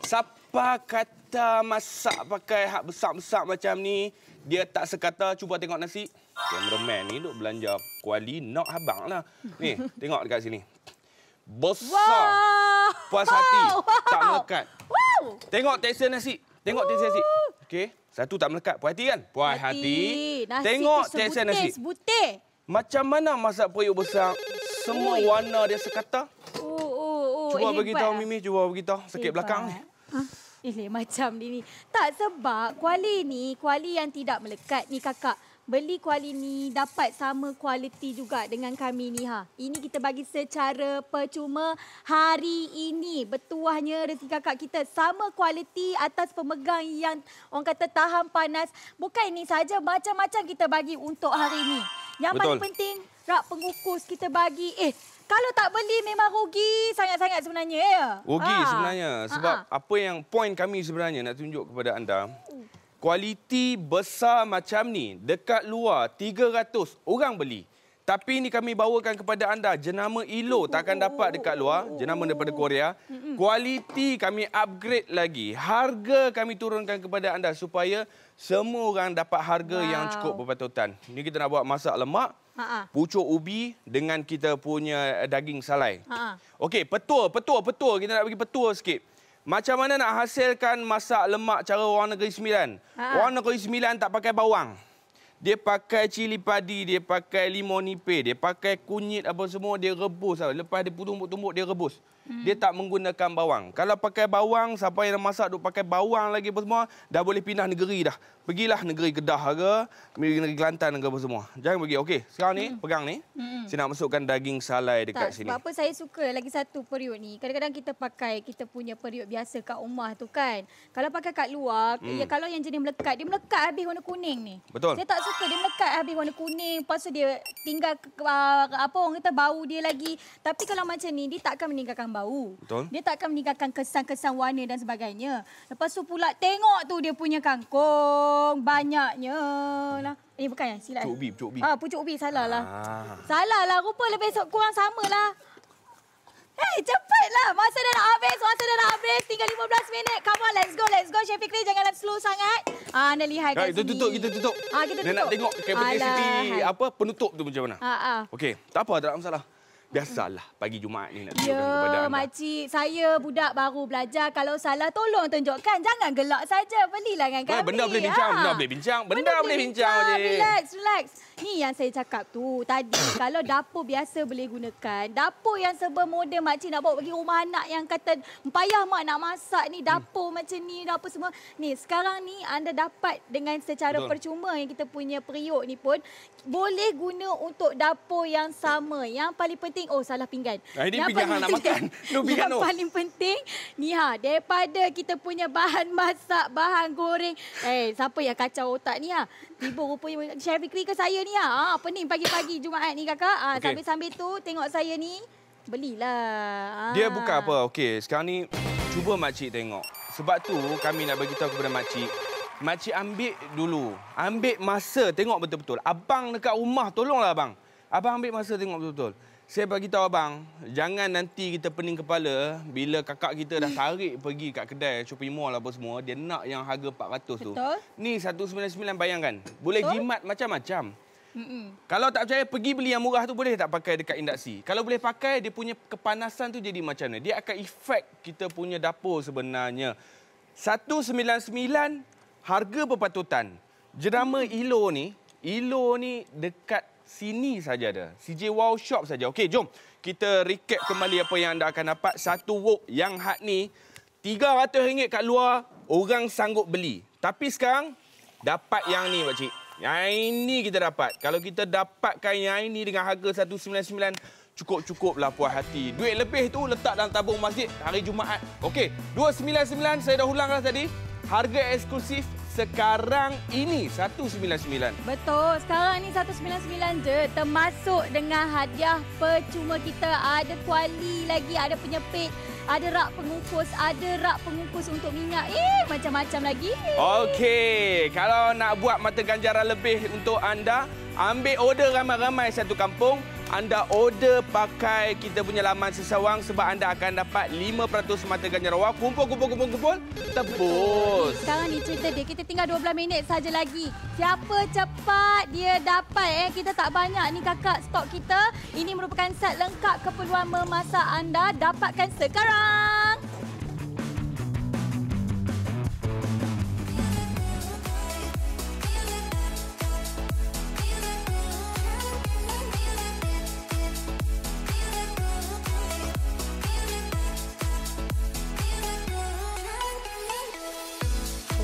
Siapa kata masak pakai hak besar-besar macam ni, dia tak sekata. Cuba tengok nasi. Kameraman ni duk belanja kuali nak habang lah. Ni, tengok dekat sini. Besar. Puas hati. Tak melekat. Tengok tekstur nasi. Tengok tekstur nasi. Okey. Satu tak melekat. Puas hati kan? Puas hati. Tengok tekstur nasi. Sebutir. Macam mana masak periuk besar? Semua warna dia sekata. Cuba beritahu Mimi, cuba beritahu sakit belakang ni. Macam ni. Tak sebab kuali ni, kuali yang tidak melekat ni kakak. Beli kuali ni dapat sama kualiti juga dengan kami ni ha. Ini kita bagi secara percuma hari ini. Bertuahnya rezeki kakak kita sama kualiti atas pemegang yang orang kata tahan panas. Bukan ini saja, macam-macam kita bagi untuk hari ini. Yang paling penting rak pengukus kita bagi. Kalau tak beli memang rugi sangat-sangat sebenarnya ya. Rugi sebenarnya sebab apa yang poin kami sebenarnya nak tunjuk kepada anda. Kualiti besar macam ni dekat luar 300 orang beli. Tapi ini kami bawakan kepada anda jenama ILO takkan dapat dekat luar, jenama daripada Korea. Kualiti kami upgrade lagi. Harga kami turunkan kepada anda supaya semua orang dapat harga yang cukup berpatutan. Ini kita nak buat masak lemak, pucuk ubi dengan kita punya daging salai. Okey, petua. Kita nak bagi petua sikit. Macam mana nak hasilkan masak lemak cara orang Negeri Sembilan? Orang Negeri Sembilan tak pakai bawang. Dia pakai cili padi, dia pakai limau nipis, dia pakai kunyit apa semua, dia rebus. Lepas dia tumbuk-tumbuk, dia rebus. Dia tak menggunakan bawang. Kalau pakai bawang, siapa yang masak duk pakai bawang lagi apa semua, dah boleh pindah negeri dah. Pergilah negeri Kedah ke, negeri Kelantan ke apa semua. Jangan pergi. Okey, sekarang ni, pegang ni. Saya nak masukkan daging salai dekat sini. Sebab apa saya suka lagi satu periuk ni. Kadang-kadang kita pakai, kita punya periuk biasa kat rumah tu kan. Kalau pakai kat luar, kalau yang jenis melekat, dia melekat habis warna kuning ni. Betul. Saya tak suka. suka dia melekat habis warna kuning. Lepas tu dia tinggal apa orang kata bau dia lagi. Tapi kalau macam ni, dia takkan meninggalkan bau. Betul. Dia takkan meninggalkan kesan-kesan warna dan sebagainya. Lepas tu pula tengok tu dia punya kangkung. Banyaknya lah. Eh bukan ya? Silap. Pucuk ubi. Ah, pucuk ubi salah lah. Ah. Salah lah. Rupa lebih kurang sama lah. Hei, cepatlah. Masa dah nak habis, Tinggal 15 minit. Come on, let's go, Chef Fikri. Janganlah slow sangat. Ah, anda lihat kat sini. Kita tutup. Ah, kita tutup. Dia nak tengok capability apa penutup tu macam mana. Okey, tak apa, tak masalah. Biasalah pagi Jumaat ni nak tunjukkan kepada anda. Ya, makcik. Saya budak baru belajar. Kalau salah, tolong tunjukkan. Jangan gelak saja. Belilah dengan kami. Benda boleh bincang. Benda boleh bincang. Relax. Ni yang saya cakap tu tadi. Kalau dapur biasa boleh gunakan. Dapur yang serba moden makcik nak bawa pergi rumah anak yang kata payah mak nak masak ni. Dapur macam ni, dapur semua. Ni, sekarang ni anda dapat dengan secara percuma yang kita punya periuk ni pun. Boleh guna untuk dapur yang sama. Yang paling penting, Yang paling penting ni daripada kita punya bahan masak, bahan goreng. Siapa yang kacau otak ni Tiba rupanya Chef Fikri ke saya ni apa ni pagi-pagi Jumaat ni kakak. Sambil-sambil tu tengok saya ni belilah. Dia bukan apa. Okey, sekarang ni cuba makcik tengok. Sebab tu kami nak bagi tahu kepada makcik. Makcik ambil dulu. Ambil masa tengok betul-betul. Abang dekat rumah tolonglah abang. Abang ambil masa tengok betul-betul. Saya bagi tahu abang, jangan nanti kita pening kepala bila kakak kita dah tarik pergi kat kedai shopping mall apa semua, dia nak yang harga 400 tu. Betul. Ni 199 bayangkan. Boleh jimat macam-macam. Kalau tak percaya pergi beli yang murah tu, boleh tak pakai dekat induksi. Kalau boleh pakai, dia punya kepanasan tu jadi macam mana? Dia akan efek kita punya dapur sebenarnya. 199 harga berpatutan. Jenama ELO ni dekat sini saja ada. CJ Wow Shop saja. Okey, jom kita recap kembali apa yang anda akan dapat. Satu wok yang hot ni RM300 kat luar orang sanggup beli. Tapi sekarang dapat yang ni pakcik. Yang ini kita dapat. Kalau kita dapatkan yang ini dengan harga RM199, cukup-cukuplah puas hati. Duit lebih tu letak dalam tabung masjid hari Jumaat. Okey, RM299 saya dah ulanglah tadi. Harga eksklusif sekarang ini $199. Betul. Sekarang ini $199 je. Termasuk dengan hadiah percuma kita. Ada kuali lagi, ada penyepit, ada rak pengukus, untuk minyak. Macam-macam lagi. Okey. Kalau nak buat mata ganjaran lebih untuk anda, ambil order ramai-ramai satu kampung. Anda order pakai kita punya laman sesawang sebab anda akan dapat 5% mata ganjaran wang. Kumpul, tebus. Sekarang ni cerita dia. Kita tinggal 12 minit saja lagi. Siapa cepat dia dapat. Kita tak banyak ni kakak stok kita. Ini merupakan set lengkap keperluan memasak anda. Dapatkan sekarang.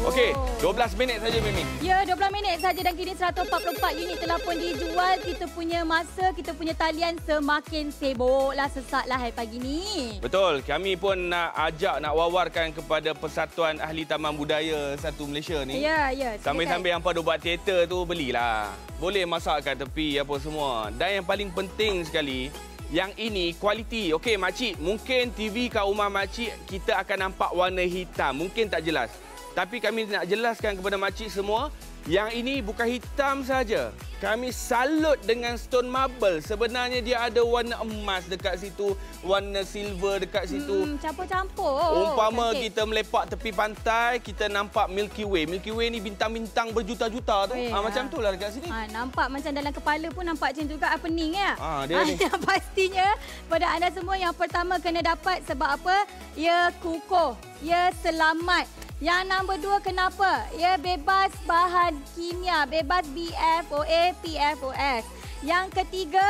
Okey, 12 minit saja Mimi. Ya, 12 minit saja dan kini 144 unit telah pun dijual. Kita punya masa, kita punya talian semakin sibuklah, sesaklah hari pagi ni. Betul, kami pun nak ajak, nak wawarkan kepada Persatuan Ahli Taman Budaya Satu Malaysia ni. Ya. Sambil-sambil hampa duk buat teater tu, belilah. Boleh masak kat tepi apa semua. Dan yang paling penting sekali, yang ini kualiti. Okey, makcik, mungkin TV kat rumah makcik kita akan nampak warna hitam. Mungkin tak jelas. Tapi kami nak jelaskan kepada makcik semua, yang ini bukan hitam saja. Kami salut dengan stone marble. Sebenarnya dia ada warna emas dekat situ, warna silver dekat situ. Campur-campur. Umpama kita melepak tepi pantai, kita nampak Milky Way. Milky Way ni bintang-bintang berjuta-juta tu. Macam tu lah dekat sini. Nampak macam dalam kepala pun nampak macam tu kat pening ya. Yang pastinya pada anda semua yang pertama kena dapat sebab apa? Ya kukuh, ya selamat. Yang nombor dua kenapa? Ya, bebas bahan kimia, bebas BFOA, PFOS. Yang ketiga,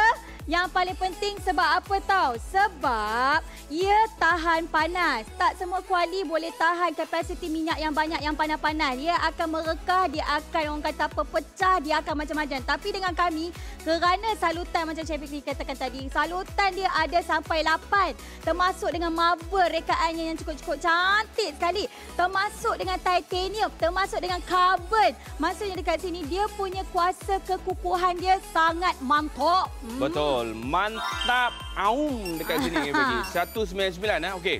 Yang paling penting sebab apa tahu? Sebab ia tahan panas. Tak semua kuali boleh tahan kapasiti minyak yang banyak yang panas-panas. Ia akan merekah, dia akan orang kata apa pecah, dia akan macam-macam. Tapi dengan kami, kerana salutan macam Chef Fikri katakan tadi, salutan dia ada sampai 8. Termasuk dengan marble rekaannya yang cukup-cukup cantik sekali. Termasuk dengan titanium, termasuk dengan carbon. Maksudnya dekat sini, dia punya kuasa kekupuhan dia sangat mantap. Betul. Mantap aum dekat sini bagi 199 eh. Okey.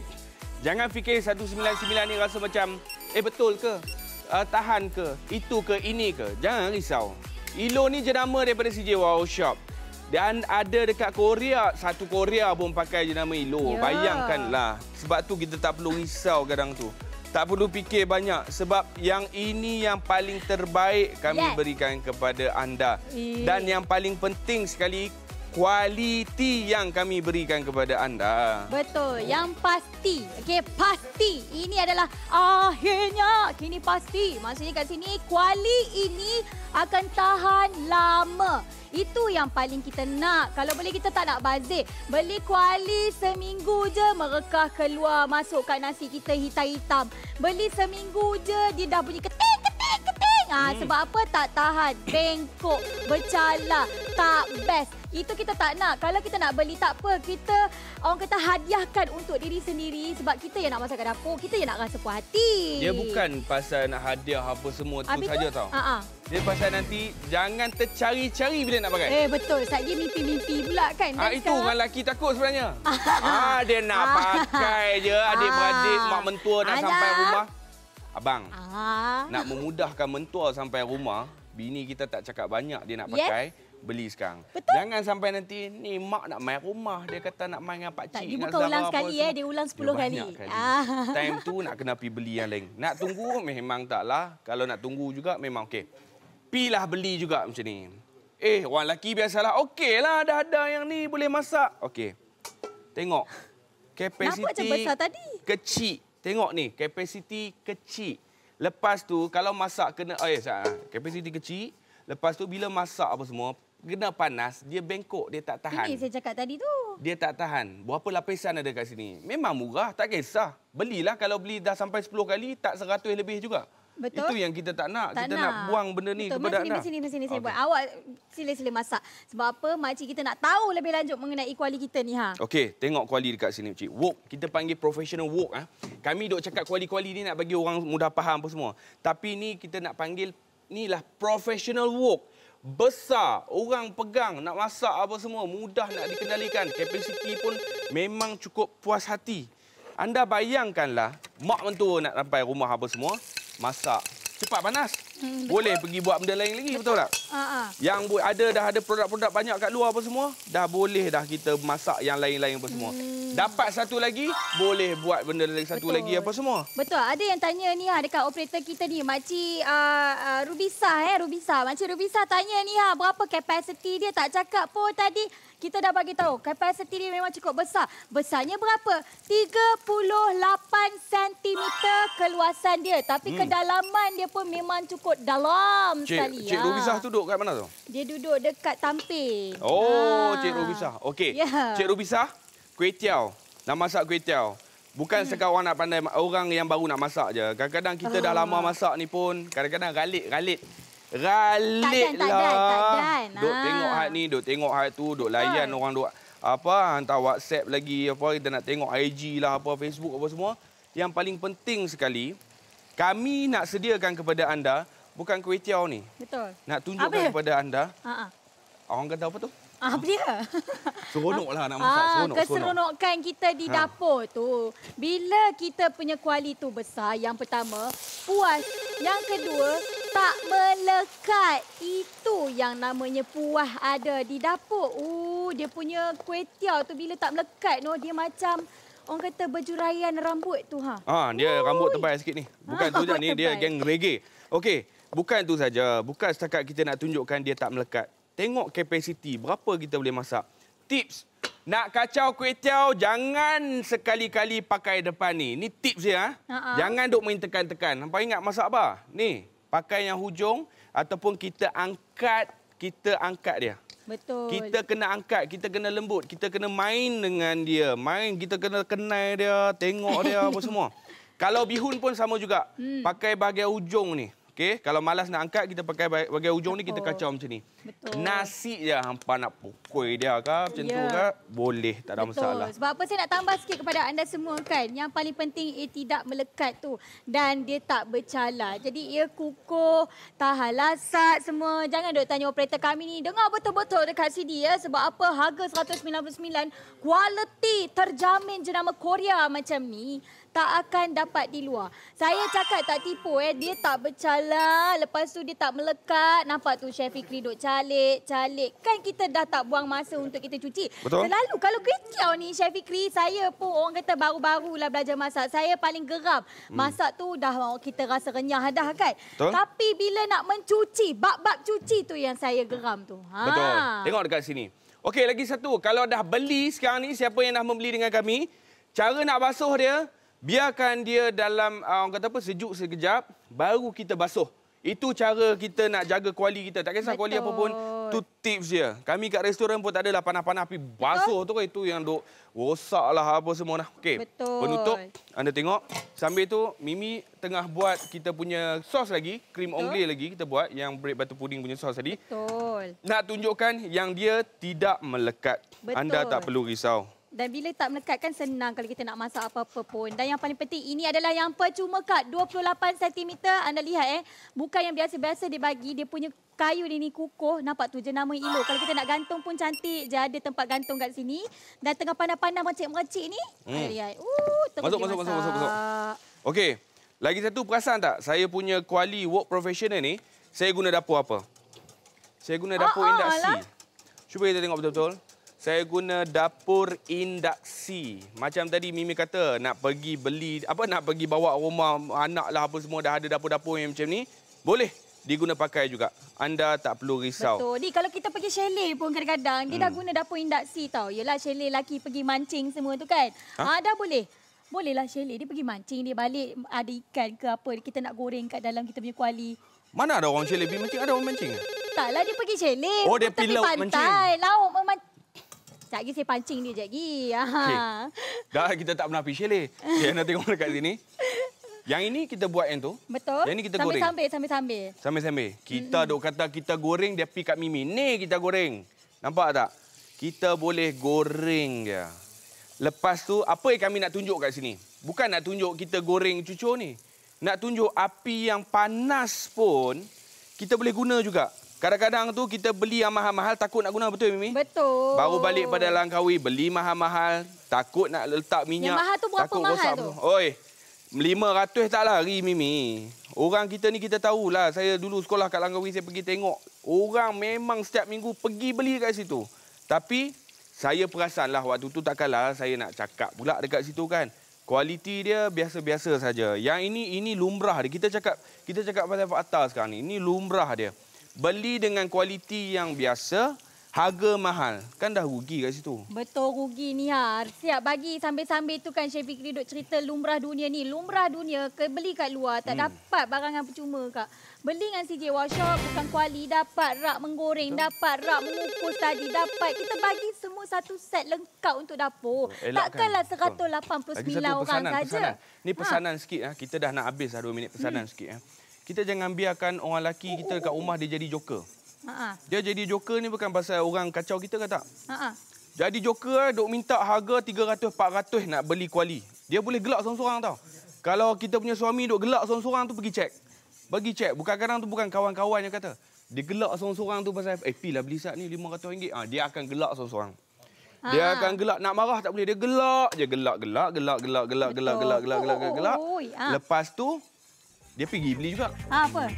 Jangan fikir 199 ni rasa macam betul ke? Tahan ke? Itu ke ini ke? Jangan risau. ELO ni jenama daripada CJ Wow Shop. Dan ada dekat Korea, satu Korea pun pakai jenama ELO. Yeah. Bayangkanlah. Sebab tu kita tak perlu risau kadang tu. Tak perlu fikir banyak sebab yang ini yang paling terbaik kami berikan kepada anda. Dan yang paling penting sekali, kualiti yang kami berikan kepada anda. Betul, yang pasti. Okey, pasti. Ini adalah akhirnya. Kini pasti. Maksudnya kat sini, kuali ini akan tahan lama. Itu yang paling kita nak. Kalau boleh kita tak nak bazir. Beli kuali seminggu je merekah keluar masuk kat nasi kita hitam-hitam. Beli seminggu je dia dah bunyi keting, keting, keting. Sebab apa? Tak tahan. Bengkok, bercala, tak best. Itu kita tak nak. Kalau kita nak beli tak apa, kita orang kata hadiahkan untuk diri sendiri sebab kita yang nak masak kat dapur, kita yang nak rasa puas hati. Dia bukan pasal nak hadiah apa semua tu saja tau. Dia pasal nanti jangan tercari-cari bila nak pakai. Betul. Sebab dia mimpi-mimpi pula kan. Itu orang lelaki takut sebenarnya. Dia nak pakai je, adik-beradik, mak mentua nak sampai rumah. Abang, nak memudahkan mentua sampai rumah, bini kita tak cakap banyak dia nak pakai. Beli sekarang. Betul? Jangan sampai nanti ni mak nak main rumah dia kata nak main dengan pak cik. Dia bukan ulang sekali dia ulang 10 kali. Time tu nak kena pergi beli yang lain. Nak tunggu memang taklah. Kalau nak tunggu juga memang okey. Pilah beli juga macam ni. Orang lelaki biasalah okeylah ada yang ni boleh masak. Okey. Tengok. Kapasiti kecil. Tengok ni, kapasiti kecil. Lepas tu kalau masak kena kapasiti kecil. Lepas tu bila masak apa semua kena panas, dia bengkok, dia tak tahan. Ini saya cakap tadi tu. Dia tak tahan. Berapa lapisan ada kat sini? Memang murah, tak kisah. Belilah, kalau beli dah sampai 10 kali, tak 100 lebih juga. Betul. Itu yang kita tak nak. Kita nak buang benda ni kepada anda. Sini saya buat. Awak sila-sila masak. Sebab apa? Makcik kita nak tahu lebih lanjut mengenai kuali kita ni. Okey, tengok kuali dekat sini, Makcik. Wok. Kita panggil professional wok. Kami duk cakap kuali-kuali ni nak bagi orang mudah faham apa semua. Tapi ni kita nak panggil, inilah professional wok. Besar, orang pegang, nak masak apa semua, mudah nak dikendalikan. Kapasiti pun memang cukup puas hati. Anda bayangkanlah, mak mentua nak sampai rumah apa semua, masak. Cepat panas. Boleh pergi buat benda lain lagi, betul tak? Yang dah ada produk-produk banyak kat luar apa semua, dah boleh dah kita masak yang lain-lain apa semua. Dapat satu lagi, boleh buat benda satu lagi apa semua. Betul. Ada yang tanya ni dekat operator kita ni, Makcik Rubisah. Makcik Rubisah tanya ni berapa kapasiti dia, tak cakap pun tadi. Kita dah bagi tahu kapasiti dia memang cukup besar. Besarnya berapa? 38 cm keluasan dia. Tapi kedalaman dia pun memang cukup dalam sekali. Cik Rubisah tu duduk kat mana tu? Dia duduk dekat Tamping. Cik Rubisah. Okey. Cik Rubisah, kuih tiaw, nak masak kuih tiaw. Bukan sekarang nak pandai, orang yang baru nak masak je. Kadang-kadang kita dah lama masak ni pun, kadang-kadang ralit. Ralit lah. Duk tengok hal ni, duk tengok hal tu, duk layan orang duk hantar WhatsApp lagi, kita nak tengok IG lah, Facebook apa semua. Yang paling penting sekali, kami nak sediakan kepada anda bukan kuih tiaw ni. Betul. Nak tunjukkan kepada anda. Orang kata apa tu? Apa dia? Seronoklah nak masak. Keseronokan kita di dapur tu. Bila kita punya kuali tu besar, yang pertama, puas. Yang kedua, tak melekat. Itu yang namanya puas ada di dapur. Dia punya kuih tiaw tu bila tak melekat, dia macam orang kata berjuraian rambut tu. Dia rambut tebal sikit ni. Bukan tu je ni, dia geng reggae. Okey, bukan tu saja. Bukan setakat kita nak tunjukkan dia tak melekat. Tengok kapasiti, berapa kita boleh masak. Tips, nak kacau kuih tiaw, jangan sekali-kali pakai depan ni. Ni tips dia. Jangan duk main tekan-tekan. Nampak ingat masak apa? Ni, pakai yang hujung ataupun kita angkat dia. Betul. Kita kena angkat, kita kena lembut, kita kena main dengan dia. Main, kita kena kenal dia, tengok dia, apa semua. Kalau bihun pun sama juga. Pakai bahagian ujung ni. Okey, kalau malas nak angkat, kita pakai bahagian ujung ni, kita kacau macam ni. Betul. Nasi je hampa nak pukul dia ke, macam tu ke, boleh, tak ada masalah. Sebab apa saya nak tambah sikit kepada anda semua kan, yang paling penting ia tidak melekat tu dan dia tak bercala. Jadi ia kukuh, tahan lasat semua. Jangan duk tanya operator kami ni, dengar betul-betul dekat CD ya. Sebab apa harga RM199, kualiti terjamin jenama Korea macam ni tak akan dapat di luar. Saya cakap tak tipu eh, dia tak bercala. Lepas tu dia tak melekat. Nampak tu Chef Fikri duk calik. Kan kita dah tak buang masa untuk kita cuci. Betul. Selalu kalau kicau ni Chef Fikri, saya pun orang kata baru-baru lah belajar masak. Saya paling geram. Masak tu dah kita rasa renyah dah kan. Betul. Tapi bila nak mencuci, bab-bab cuci tu yang saya geram tu. Betul. Tengok dekat sini. Okey, lagi satu. Kalau dah beli sekarang ni, siapa yang dah membeli dengan kami, cara nak basuh dia, biarkan dia dalam, orang kata apa, sejuk sekejap, baru kita basuh. Itu cara kita nak jaga kuali kita. Tak kisah kuali apa pun, tu tips dia. Kami kat restoran pun tak adalah panah-panah api basuh tu. Itu yang duk rosak lah apa semua dah. Okey, penutup, anda tengok. Sambil tu, Mimi tengah buat kita punya sos lagi, krim ongle lagi kita buat, yang bread butter pudding punya sos tadi. Betul. Nak tunjukkan yang dia tidak melekat. Betul. Anda tak perlu risau. Dan bila tak melekat kan senang kalau kita nak masak apa-apa pun. Dan yang paling penting, ini adalah yang percuma kad 28 cm. Anda lihat bukan yang biasa-biasa dia bagi. Dia punya kayu ni kukuh. Nampak tu jenama ELO. Kalau kita nak gantung pun cantik je. Ada tempat gantung kat sini. Dan tengah pandang-pandang mercik-mercik ni. Lihat. Masuk. Okey. Lagi satu, perasan tak? Saya punya kuali work professional ni, saya guna dapur apa? Saya guna dapur induksi. Cuba kita tengok betul-betul. Saya guna dapur induksi. Macam tadi Mimi kata, nak pergi beli, apa nak pergi bawa rumah anak lah apa semua, dah ada dapur-dapur yang macam ni, boleh diguna pakai juga. Anda tak perlu risau. Betul. Ni kalau kita pergi chalet pun kadang-kadang, dia dah guna dapur induksi tau. Yelah chalet lelaki pergi mancing semua tu kan. Dah boleh. Bolehlah chalet. Dia pergi mancing, dia balik ada ikan ke apa, kita nak goreng kat dalam kita punya kuali. Mana ada orang chalet pergi mancing? Ada orang mancing? Taklah, dia pergi chalet. Oh, dia pergi laut mancing. Laut memancing. Sekejap lagi saya pancing dia Okay. Dah kita tak pernah pergi chalet. Saya nak tengok dekat sini. Yang ini kita buat yang tu. Betul. Yang ini kita goreng. Sambil-sambil. Kita duk kata kita goreng, dia pergi kat Mimi. Ni kita goreng. Nampak tak? Kita boleh goreng dia. Lepas tu, apa yang kami nak tunjuk kat sini? Bukan nak tunjuk kita goreng cucur ni. Nak tunjuk api yang panas pun, kita boleh guna juga. Kadang-kadang tu kita beli yang mahal-mahal, takut nak guna. Betul, Mimi? Betul. Baru balik pada Langkawi, beli mahal-mahal, takut nak letak minyak. Yang mahal tu berapa mahal tu? Oi, 500 tak lari, Mimi. Orang kita ni kita tahulah. Saya dulu sekolah kat Langkawi, saya pergi tengok. Orang memang setiap minggu pergi beli kat situ. Tapi, saya perasanlah waktu tu takkanlah saya nak cakap pula dekat situ kan. Kualiti dia biasa-biasa saja. Yang ini lumrah dia. Kita cakap pasal fakta sekarang ni. Ini lumrah dia. Beli dengan kualiti yang biasa, harga mahal. Kan dah rugi kat situ. Betul, rugi ni. Siap bagi sambil-sambil tu kan Chef Fikri duk cerita lumrah dunia ni. Lumrah dunia, beli kat luar, tak dapat barang yang percuma, Kak. Beli dengan CJ Wow Shop, bukan kuali, dapat rak menggoreng, dapat rak mengukus tadi, dapat. Kita bagi semua satu set lengkap untuk dapur. Takkanlah 189 orang saja. Ini pesanan sikit. Kita dah nak habis dah 2 minit pesanan sikit. Kita jangan biarkan orang lelaki kita kat rumah dia jadi joker. Dia jadi joker ni bukan pasal orang kacau kita ke tak? Jadi joker duk minta harga 300, 400 nak beli kuali. Dia boleh gelak seorang-seorang tau. Kalau kita punya suami duk gelak seorang-seorang tu pergi cek. Bagi cek. Bukan kadang tu bukan kawan-kawan yang kata. Dia gelak seorang-seorang tu pasal pilah beli sat ni RM500. Dia akan gelak seorang-seorang. Dia akan gelak, nak marah tak boleh. Dia gelak je, gelak. Lepas tu dia pergi beli juga. Apa?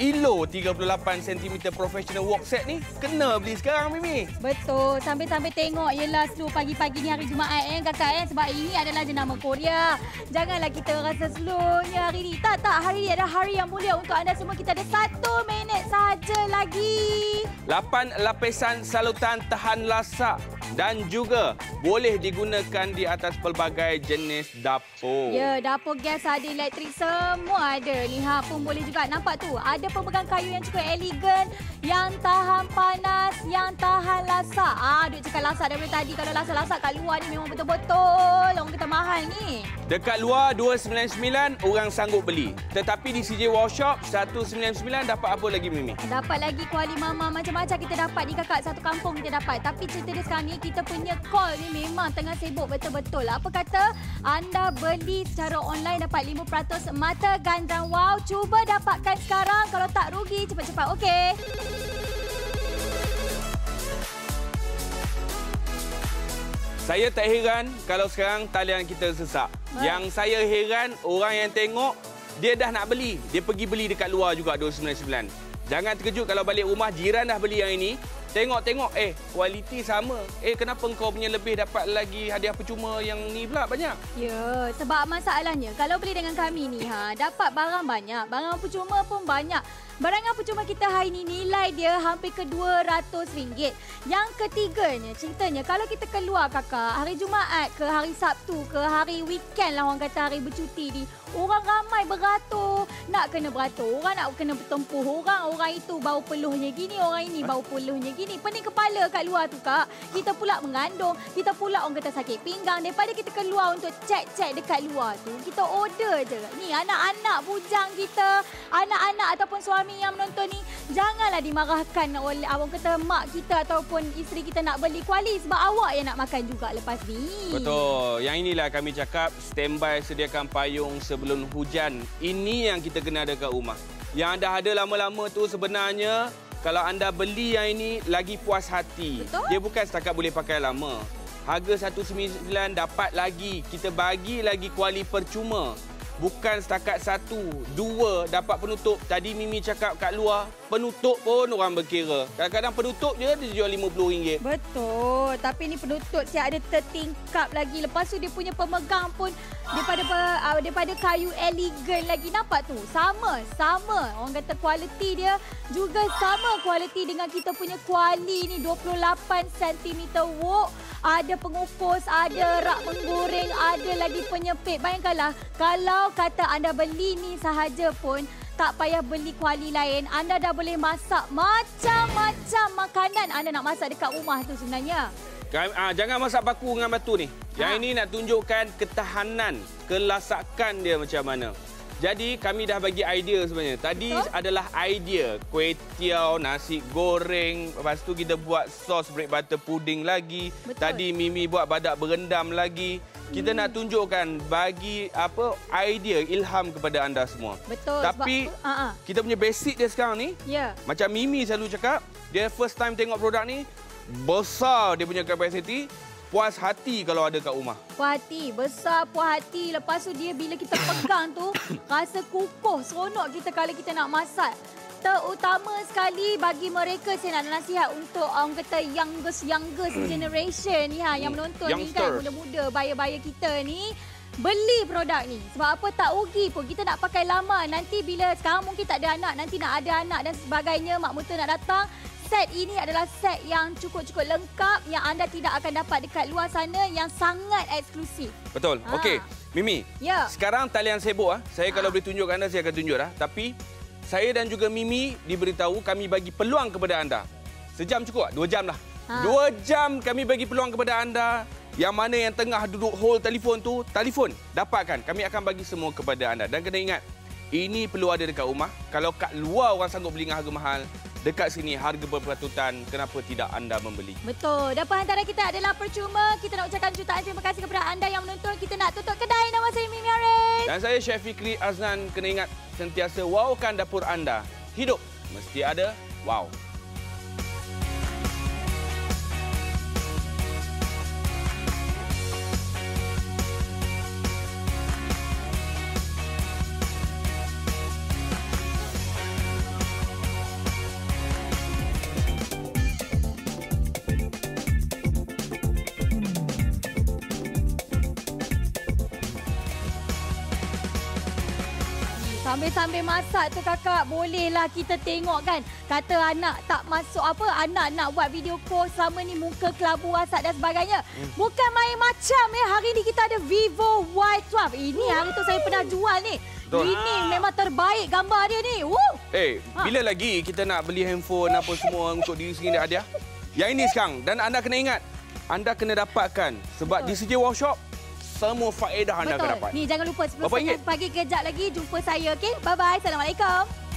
ELO 38 cm professional wok set ni kena beli sekarang, Mimi. Betul. Sambil-sambil tengok jelah slow pagi-pagi ni hari Jumaat Kakak sebab ini adalah jenama Korea. Janganlah kita rasa slow ni hari ni. Tak. Hari ni adalah hari yang mulia untuk anda semua. Kita ada 1 minit saja lagi. 8 lapisan salutan tahan lasak. dan juga boleh digunakan di atas pelbagai jenis dapur. Ya, dapur gas ada, elektrik semua ada. Niha pun boleh juga. Nampak tu, ada pemegang kayu yang cukup elegan, yang tahan panas, yang tahan lasak. Ah, duk cakap lasak daripada tadi. Kalau lasak-lasak kat luar ni memang betul-betul orang kata mahal ni. Dekat luar RM299 orang sanggup beli. Tetapi di CJ Wow Shop RM199 dapat apa lagi, Mimi? Dapat lagi kuali mama macam-macam kita dapat ni kakak, satu kampung kita dapat. Tapi cerita dia sekarang ni kita punya call ni memang tengah sibuk betul-betul. Apa kata anda beli secara online dapat 5% mata ganjaran wow. Cuba dapatkan sekarang, kalau tak rugi. Cepat-cepat, okey. Saya tak heran kalau sekarang talian kita sesak. Yang saya heran orang yang tengok dia dah nak beli, dia pergi beli dekat luar juga RM299. Jangan terkejut kalau balik rumah jiran dah beli yang ini. Tengok-tengok, kualiti sama. Kenapa kau punya lebih dapat lagi hadiah percuma yang ni pula banyak? Ya, sebab masalahnya kalau beli dengan kami ni, dapat barang banyak, barang percuma pun banyak. Barangan percuma kita hari ini nilai dia hampir ke RM200. Yang ketiganya, ceritanya kalau kita keluar kakak, hari Jumaat ke hari Sabtu ke hari weekend lah orang kata hari bercuti ni, orang ramai beratur, nak kena beratur, orang nak kena bertempuh, orang itu bau peluhnya gini, orang ini bau peluhnya gini, pening kepala kat luar tu kak. Kita pula mengandung, kita pula orang kata sakit pinggang. Daripada kita keluar untuk cek-cek dekat luar tu, kita order je. Ni anak-anak bujang kita, anak-anak ataupun suami yang menonton ni, janganlah dimarahkan oleh orang kata mak kita ataupun isteri kita nak beli kuali, sebab awak yang nak makan juga lepas ni. Betul. Yang inilah kami cakap standby sediakan payung sebelum hujan. Ini yang kita kena ada kat rumah. Yang dah ada lama-lama tu sebenarnya kalau anda beli yang ini lagi puas hati. Betul? Dia bukan setakat boleh pakai lama. Harga RM199 dapat lagi, kita bagi lagi kuali percuma. Bukan setakat satu, dua dapat penutup. Tadi Mimi cakap kat luar, penutup pun orang berkira. Kadang-kadang penutup je dia jual RM50. Betul. Tapi ni penutup siap ada tertingkap lagi. Lepas tu dia punya pemegang pun daripada kayu elegan lagi. Nampak tu? Sama. Orang kata kualiti dia juga sama kualiti dengan kita punya kuali ni. 28 cm wok. Ada pengukus, ada rak menggoreng, ada lagi penyepit. Bayangkanlah kalau kata anda beli ni sahaja pun, tak payah beli kuali lain. Anda dah boleh masak macam-macam makanan anda nak masak dekat rumah tu sebenarnya. Jangan masak baku dengan batu ni. Yang ini nak tunjukkan ketahanan, kelasakan dia macam mana. Jadi kami dah bagi idea sebenarnya. Tadi adalah idea kuih tiaw, nasi goreng, lepas tu kita buat sos bread butter pudding lagi. Betul. Tadi Mimi buat badak berendam lagi. Kita nak tunjukkan bagi idea, ilham kepada anda semua. Betul. Tapi kita punya basic dia sekarang ni. Ya. Macam Mimi selalu cakap, dia first time tengok produk ni, besar dia punya capacity. Puas hati kalau ada kat rumah. Puas hati. Besar puas hati. Lepas tu dia bila kita pegang tu, rasa kukuh, seronok kita kalau kita nak masak. Terutama sekali bagi mereka, saya nak nasihat untuk orang kata youngest generation ni yang menonton ni kan, muda-muda, baya-baya kita ni. Beli produk ni. Sebab apa? Tak rugi pun. Kita nak pakai lama. Nanti bila sekarang mungkin tak ada anak, nanti nak ada anak dan sebagainya, mak mertua nak datang. Set ini adalah set yang cukup-cukup lengkap yang anda tidak akan dapat dekat luar sana, yang sangat eksklusif. Betul. Okey, Mimi. Ya. Sekarang talian sibuk ah. Saya kalau boleh tunjuk anda saya akan tunjuk dah. Tapi saya dan juga Mimi diberitahu kami bagi peluang kepada anda. Sejam cukup ah? 2 jam lah. 2 jam kami bagi peluang kepada anda. Yang mana yang tengah duduk hold telefon tu, telefon dapatkan. Kami akan bagi semua kepada anda. Dan kena ingat, ini perlu ada dekat rumah. Kalau kat luar orang sanggup beli dengan harga mahal, dekat sini harga berperatutan, kenapa tidak anda membeli? Betul. Dan hantaran kita adalah percuma. Kita nak ucapkan jutaan terima kasih kepada anda yang menonton. Kita nak tutup kedai. Nama saya Mimi Aris. Dan saya Chef Fikri Aznan. Kena ingat, sentiasa wowkan dapur anda. Hidup mesti ada wow. Sambil-sambil masak tu kakak, bolehlah kita tengok kan. Kata anak tak masuk apa, anak nak buat video call selama ni muka kelabu asap dan sebagainya. Bukan main macam ya. Hari ni kita ada Vivo Y12. Ini hari tu saya pernah jual ni. Ini memang terbaik gambar dia ni. Bila lagi kita nak beli handphone apa semua untuk diri sendiri hadiah? Yang ini sekarang, dan anda kena ingat, anda kena dapatkan sebab di CJ Wow Shop semua faedah anda akan dapat. Ni jangan lupa 10:00 pagi kejap lagi jumpa saya, okey? Bye bye. Assalamualaikum.